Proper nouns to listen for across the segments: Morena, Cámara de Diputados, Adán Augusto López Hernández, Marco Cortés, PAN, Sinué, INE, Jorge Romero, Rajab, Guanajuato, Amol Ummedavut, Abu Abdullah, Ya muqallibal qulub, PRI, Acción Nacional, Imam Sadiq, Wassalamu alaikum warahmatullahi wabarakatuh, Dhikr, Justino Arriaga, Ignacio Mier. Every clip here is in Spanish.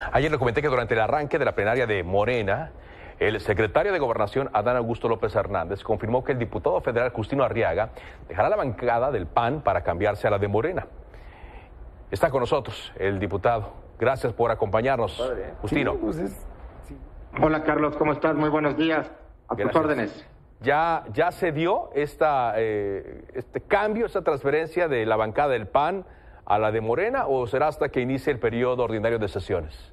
Ayer le comenté que durante el arranque de la plenaria de Morena, el secretario de Gobernación, Adán Augusto López Hernández, confirmó que el diputado federal Justino Arriaga dejará la bancada del PAN para cambiarse a la de Morena. Está con nosotros el diputado. Gracias por acompañarnos, Justino. Sí, pues sí. Hola, Carlos, ¿cómo estás? Muy buenos días. A tus órdenes. Ya se dio este cambio, esta transferencia de la bancada del PAN a la de Morena, o será hasta que inicie el periodo ordinario de sesiones?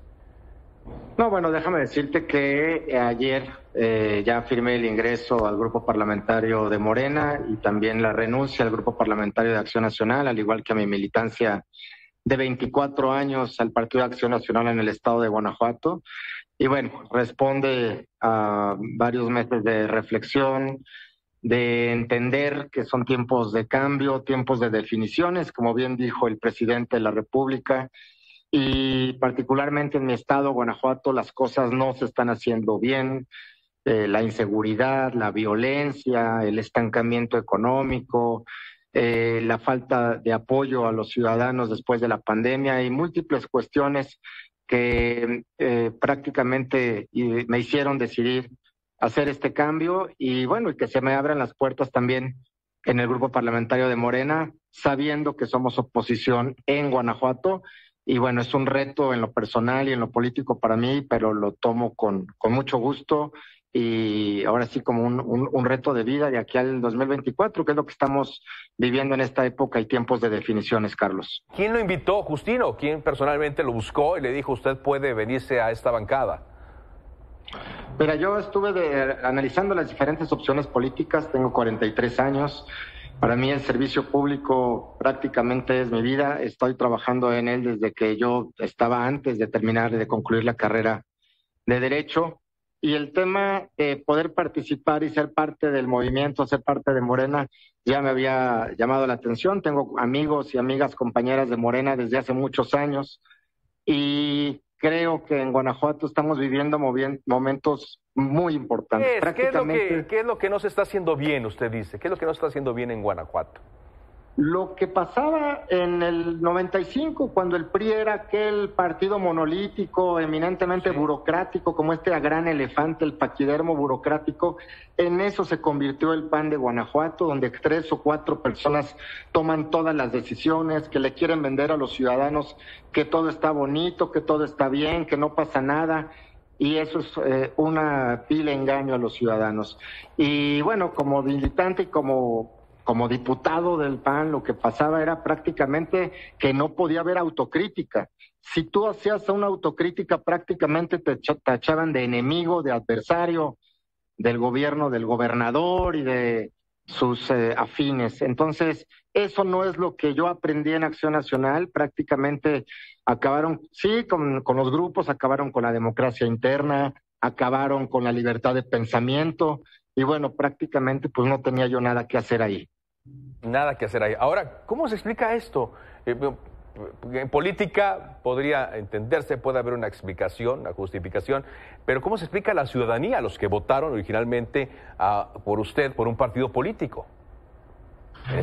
No, bueno, déjame decirte que ayer ya firmé el ingreso al grupo parlamentario de Morena y también la renuncia al grupo parlamentario de Acción Nacional, al igual que a mi militancia de 24 años al Partido de Acción Nacional en el estado de Guanajuato. Y bueno, responde a varios meses de reflexión, de entender que son tiempos de cambio, tiempos de definiciones, como bien dijo el presidente de la República, y particularmente en mi estado, Guanajuato, las cosas no se están haciendo bien, la inseguridad, la violencia, el estancamiento económico, la falta de apoyo a los ciudadanos después de la pandemia y múltiples cuestiones que prácticamente me hicieron decidir hacer este cambio y bueno, y que se me abran las puertas también en el grupo parlamentario de Morena, sabiendo que somos oposición en Guanajuato y bueno, es un reto en lo personal y en lo político para mí, pero lo tomo con mucho gusto y ahora sí como un reto de vida de aquí al 2024, que es lo que estamos viviendo en esta época y tiempos de definiciones, Carlos. ¿Quién lo invitó, Justino? ¿Quién personalmente lo buscó y le dijo usted puede venirse a esta bancada? Mira, yo estuve analizando las diferentes opciones políticas, tengo 43 años, para mí el servicio público prácticamente es mi vida, estoy trabajando en él desde que yo estaba antes de terminar, de concluir la carrera de Derecho, y el tema de poder participar y ser parte del movimiento, ser parte de Morena, ya me había llamado la atención, tengo amigos y amigas compañeras de Morena desde hace muchos años, y creo que en Guanajuato estamos viviendo momentos muy importantes. ¿Qué es lo que no se está haciendo bien, usted dice? ¿Qué es lo que no se está haciendo bien en Guanajuato? Lo que pasaba en el 95, cuando el PRI era aquel partido monolítico, eminentemente burocrático, como este gran elefante, el paquidermo burocrático, en eso se convirtió el PAN de Guanajuato, donde 3 o 4 personas toman todas las decisiones, que le quieren vender a los ciudadanos que todo está bonito, que todo está bien, que no pasa nada. Y eso es una vil engaño a los ciudadanos. Y bueno, como militante y como diputado del PAN, lo que pasaba era prácticamente que no podía haber autocrítica. Si tú hacías una autocrítica, prácticamente te tachaban de enemigo, de adversario del gobierno, del gobernador y de sus afines. Entonces, eso no es lo que yo aprendí en Acción Nacional. Prácticamente acabaron, sí, con los grupos, acabaron con la democracia interna, acabaron con la libertad de pensamiento y bueno, prácticamente pues no tenía yo nada que hacer ahí. Nada que hacer ahí. Ahora, ¿cómo se explica esto? En política podría entenderse, puede haber una explicación, una justificación, pero ¿cómo se explica a la ciudadanía, a los que votaron originalmente por usted, por un partido político?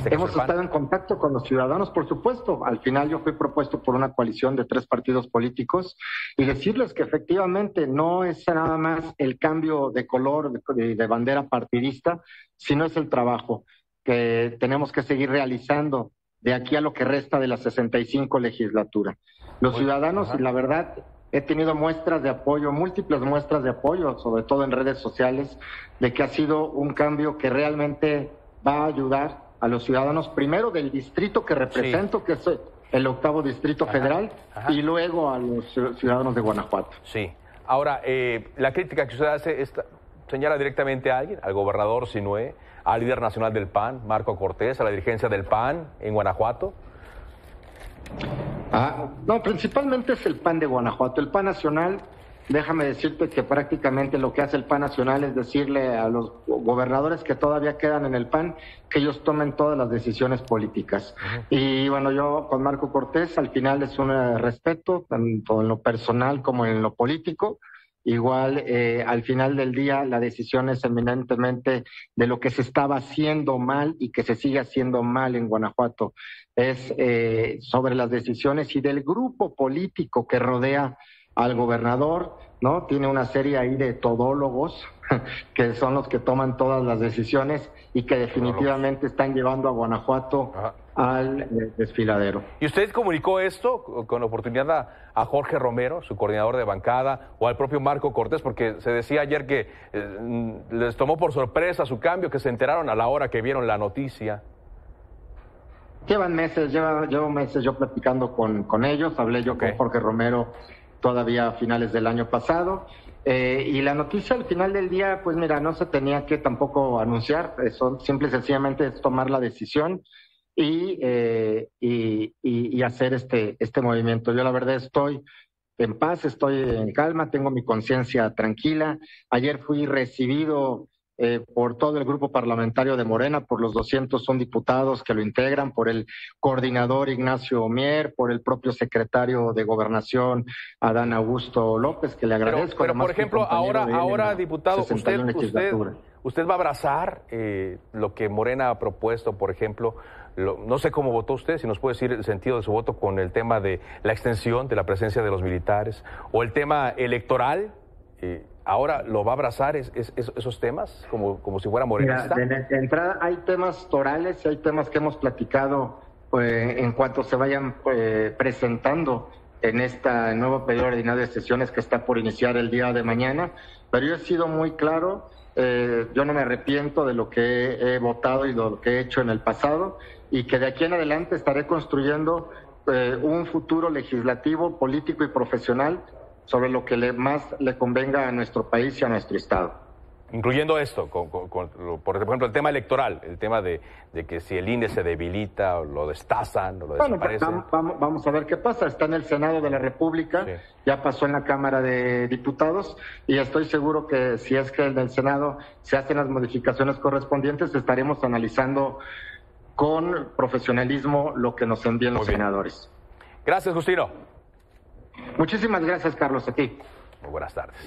Hemos estado en contacto con los ciudadanos, por supuesto. Al final yo fui propuesto por una coalición de 3 partidos políticos y decirles que efectivamente no es nada más el cambio de color, de bandera partidista, sino es el trabajo que tenemos que seguir realizando de aquí a lo que resta de la 65 legislatura. Los ciudadanos, y la verdad, he tenido muestras de apoyo, múltiples muestras de apoyo, sobre todo en redes sociales, de que ha sido un cambio que realmente va a ayudar a los ciudadanos, primero del distrito que represento, que es el 8º distrito federal, y luego a los ciudadanos de Guanajuato. Sí. Ahora, la crítica que usted hace señala directamente a alguien, al gobernador Sinué, al líder nacional del PAN, Marco Cortés, a la dirigencia del PAN en Guanajuato. No, principalmente es el PAN de Guanajuato. El PAN nacional, déjame decirte que prácticamente lo que hace el PAN nacional es decirle a los gobernadores que todavía quedan en el PAN que ellos tomen todas las decisiones políticas. Y bueno, yo con Marco Cortés al final es un respeto, tanto en lo personal como en lo político. Igual, al final del día, la decisión es eminentemente de lo que se estaba haciendo mal y que se sigue haciendo mal en Guanajuato. Es sobre las decisiones y del grupo político que rodea al gobernador, ¿no? Tiene una serie ahí de todólogos que son los que toman todas las decisiones y que definitivamente están llevando a Guanajuato al desfiladero. ¿Y usted comunicó esto con oportunidad a Jorge Romero, su coordinador de bancada, o al propio Marco Cortés? Porque se decía ayer que les tomó por sorpresa su cambio, que se enteraron a la hora que vieron la noticia. Llevo meses yo platicando con ellos, hablé yo con Jorge Romero todavía a finales del año pasado, y la noticia al final del día, pues mira, no se tenía que tampoco anunciar, eso simple y sencillamente es tomar la decisión y hacer este movimiento. Yo la verdad estoy en paz, estoy en calma, tengo mi conciencia tranquila. Ayer fui recibido por todo el grupo parlamentario de Morena, por los 201 diputados que lo integran, por el coordinador Ignacio Mier, por el propio secretario de Gobernación, Adán Augusto López, que le agradezco. Pero por ejemplo, ahora diputado, ¿usted va a abrazar lo que Morena ha propuesto, por ejemplo? No sé cómo votó usted, si nos puede decir el sentido de su voto con el tema de la extensión de la presencia de los militares, o el tema electoral. ¿Ahora lo va a abrazar esos temas como si fuera morenista? Mira, de entrada hay temas torales, hay temas que hemos platicado en cuanto se vayan presentando en este nuevo periodo ordinario de sesiones que está por iniciar el día de mañana, pero yo he sido muy claro, yo no me arrepiento de lo que he votado y de lo que he hecho en el pasado, y que de aquí en adelante estaré construyendo un futuro legislativo, político y profesional sobre lo que más le convenga a nuestro país y a nuestro Estado. Incluyendo esto, por ejemplo, el tema electoral, el tema de que si el INE se debilita o lo destazan o lo desaparecen. Bueno, vamos a ver qué pasa. Está en el Senado de la República, sí. Ya pasó en la Cámara de Diputados, y estoy seguro que si es que en el Senado se hacen las modificaciones correspondientes, estaremos analizando con profesionalismo lo que nos envíen los senadores. Gracias, Justino. Muchísimas gracias, Carlos, a ti. Muy buenas tardes.